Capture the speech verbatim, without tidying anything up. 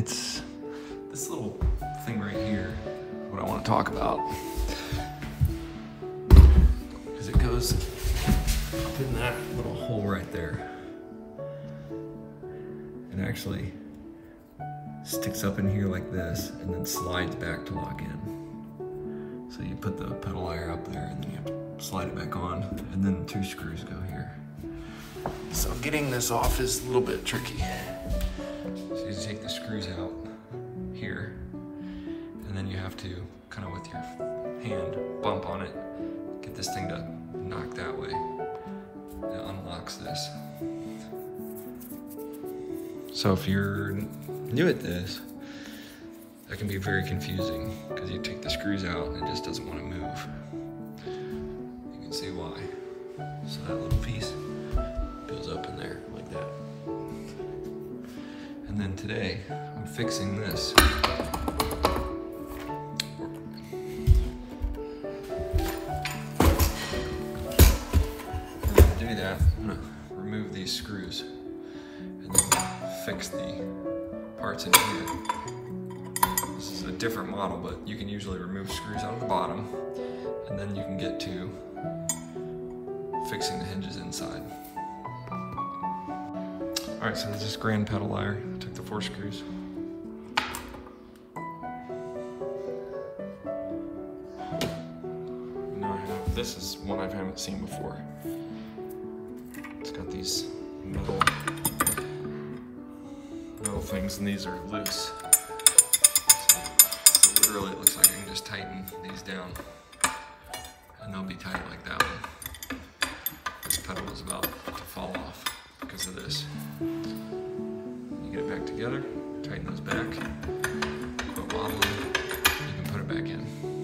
it's this little thing right here, what I want to talk about. Because it goes up in that little hole right there. And actually sticks up in here like this and then slides back to lock in. So you put the pedal lyre up there and then you have to slide it back on, and then two screws go here. So getting this off is a little bit tricky. So you take the screws out here, and then you have to kind of with your hand bump on it, get this thing to knock that way. It unlocks this. So if you're new at this, that can be very confusing because you take the screws out and it just doesn't want to move. You can see why. So that little piece goes up in there like that. And then today I'm fixing this. To do that, I'm gonna remove these screws and then fix the parts in here. This is a different model, but you can usually remove screws out of the bottom, and then you can get to fixing the hinges inside. All right, so this is grand pedal lyre. I took the four screws. Now I have, this is one I haven't seen before. It's got these metal things, and these are loose. So, so literally it looks like I can just tighten these down and they'll be tight like that one. This pedal is about to fall off because of this. You get it back together, tighten those back, quit wobbling, you can put it back in.